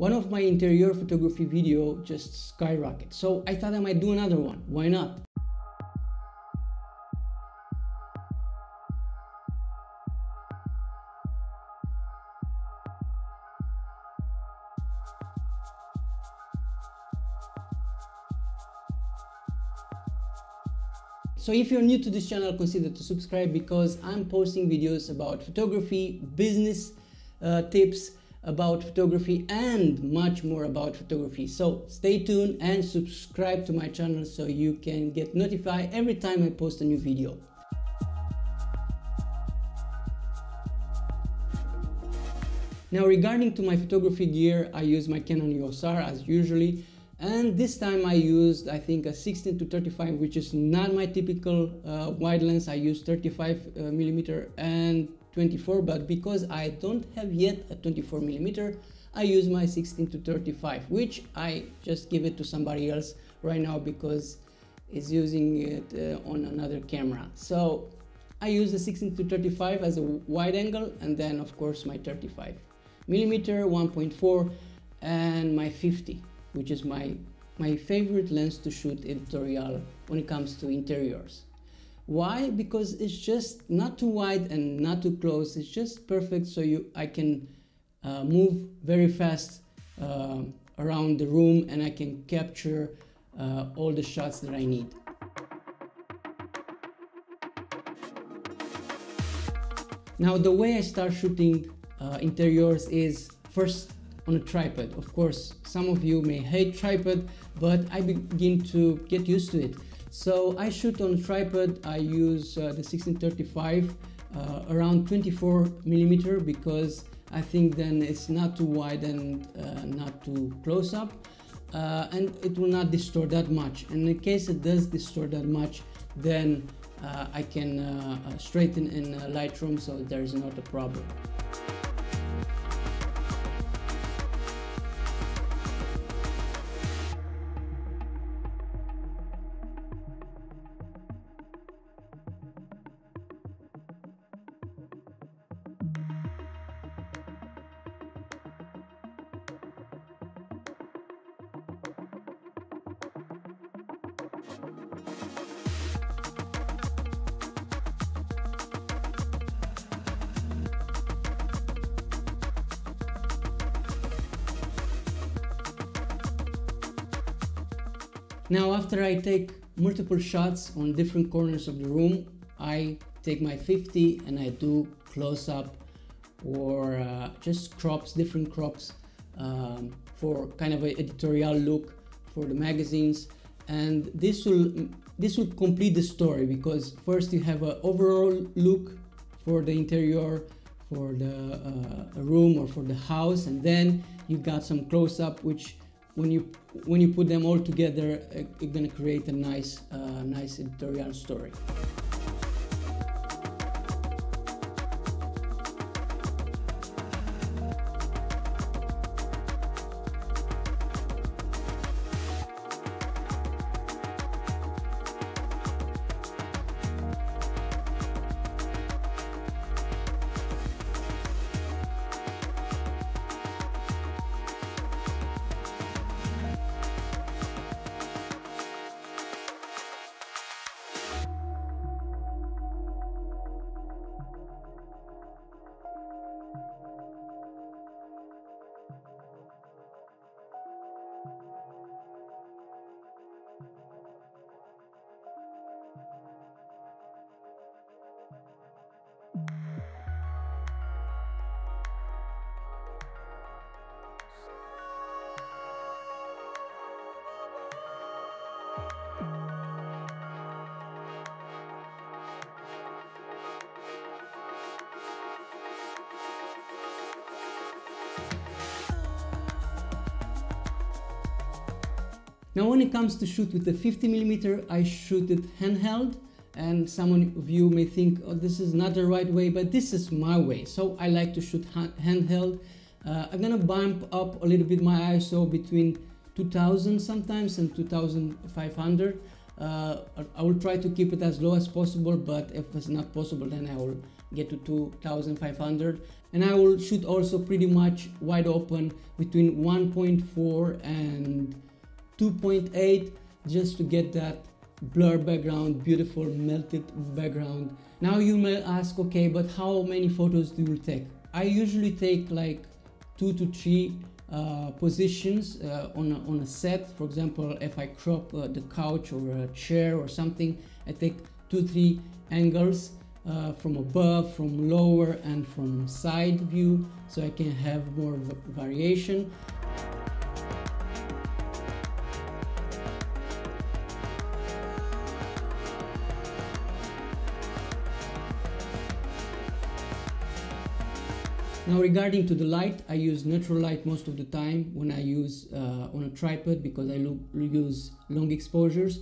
one of my interior photography video just skyrocketed, so I thought I might do another one, why not? So if you're new to this channel, consider to subscribe because I'm posting videos about photography, business tips about photography and much more about photography. So stay tuned and subscribe to my channel so you can get notified every time I post a new video. Now regarding to my photography gear, I use my Canon EOS R as usually. And this time I used, I think, a 16-35, which is not my typical wide lens. I use 35mm and 24, but because I don't have yet a 24mm, I use my 16-35, which I just give it to somebody else right now because he's using it on another camera. So I use the 16-35 as a wide angle, and then of course my 35mm, 1.4, and my 50. Which is my favorite lens to shoot editorial when it comes to interiors. Why? Because it's just not too wide and not too close. It's just perfect, so I can move very fast around the room, and I can capture all the shots that I need. Now the way I start shooting interiors is first on a tripod. Of course, some of you may hate tripod, but I begin to get used to it. So I shoot on a tripod. I use the 16-35 around 24mm because I think then it's not too wide and not too close up, and it will not distort that much. And in case it does distort that much, then I can straighten in Lightroom, so there is not a problem. Now, after I take multiple shots on different corners of the room, I take my 50 and I do close up or just crops, different crops for kind of an editorial look for the magazines. And this will complete the story, because first you have an overall look for the interior, for the room or for the house, and then you got some close up, which when you put them all together, it's gonna create a nice, nice editorial story. Now when it comes to shoot with the 50mm, I shoot it handheld, and some of you may think, oh, this is not the right way, but this is my way. So I like to shoot handheld. I'm gonna bump up a little bit my ISO between 2000 sometimes and 2500. I will try to keep it as low as possible, but if it's not possible, then I will get to 2500. and I will shoot also pretty much wide open between 1.4 and 2.8 just to get that blur background, beautiful melted background. Now you may ask, okay, but how many photos do you take? I usually take like 2 to 3 positions on a set. For example, if I crop the couch or a chair or something, I take 2-3 angles from above, from lower, and from side view, so I can have more variation. Now regarding to the light, I use natural light most of the time when I use on a tripod, because I use long exposures,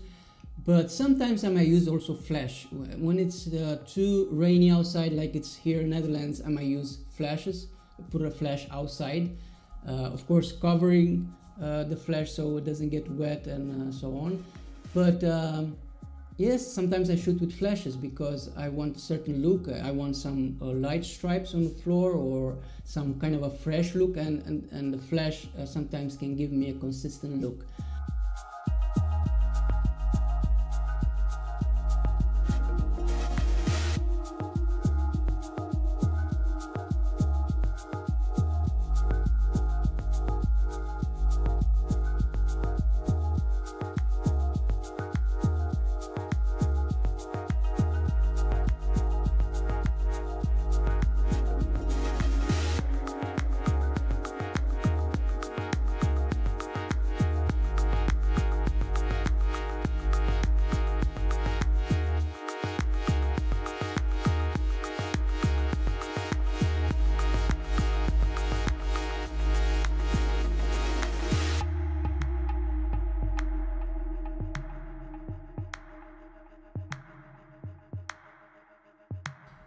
but sometimes I may use also flash. When it's too rainy outside, like it's here in Netherlands, I might use flashes, put a flash outside, of course covering the flash so it doesn't get wet and so on. But yes, sometimes I shoot with flashes because I want a certain look. I want some light stripes on the floor or some kind of a fresh look, and the flash sometimes can give me a consistent look.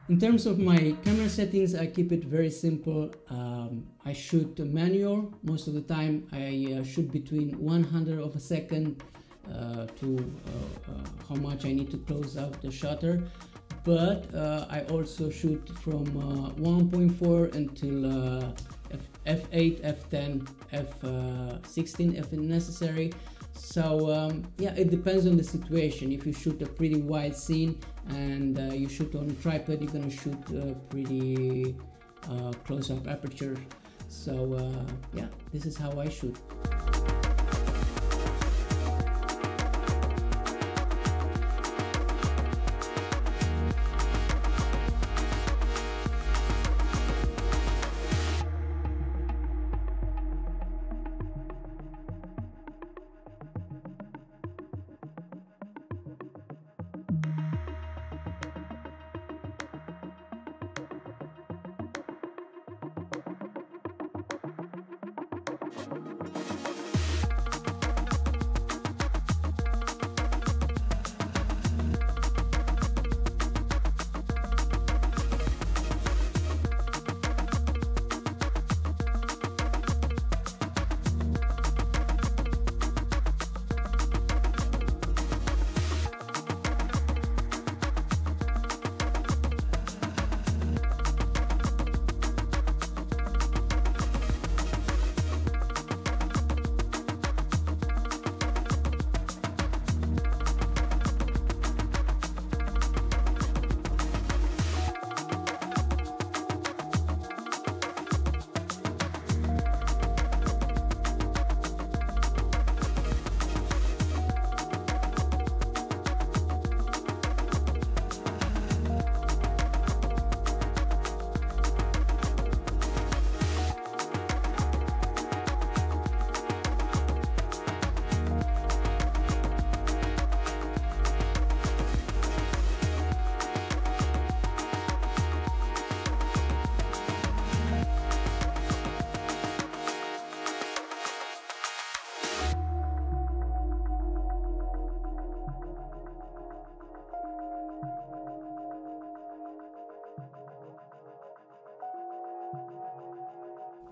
In terms of my camera settings, I keep it very simple. I shoot manual most of the time. I shoot between 1/100 of a second to how much I need to close out the shutter. But I also shoot from 1.4 until f8, f10, f16 if necessary. So yeah, it depends on the situation. If you shoot a pretty wide scene and you shoot on a tripod, you're gonna shoot pretty close-up aperture. So yeah, this is how I shoot.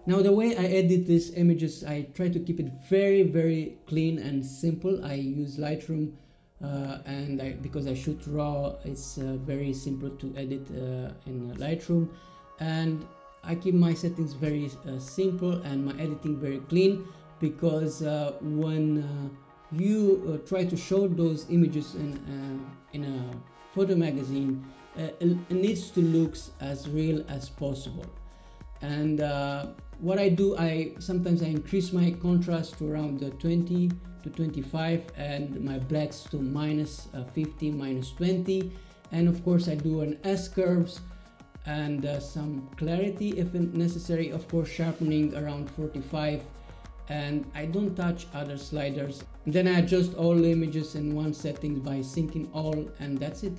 Now, the way I edit these images, I try to keep it very, very clean and simple. I use Lightroom because I shoot raw, it's very simple to edit in Lightroom. And I keep my settings very simple and my editing very clean, because when you try to show those images in a photo magazine, it needs to look as real as possible. And what I do, sometimes I increase my contrast to around 20 to 25 and my blacks to minus 50, minus 20. And of course I do an S-curves and some clarity if necessary, of course sharpening around 45, and I don't touch other sliders. And then I adjust all images in one setting by syncing all, and that's it.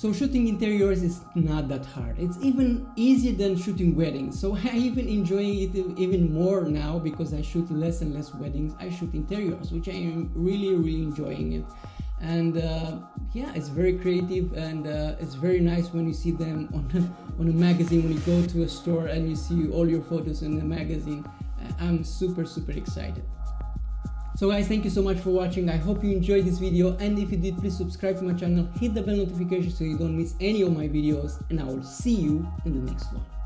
So shooting interiors is not that hard. It's even easier than shooting weddings. So I even enjoy it even more now, because I shoot less and less weddings. I shoot interiors, which I am really, really enjoying it. And yeah, it's very creative, and it's very nice when you see them on a magazine, when you go to a store and you see all your photos in the magazine. I'm super, super excited. So guys, thank you so much for watching. I hope you enjoyed this video, and if you did, please subscribe to my channel, hit the bell notification so you don't miss any of my videos, and I will see you in the next one.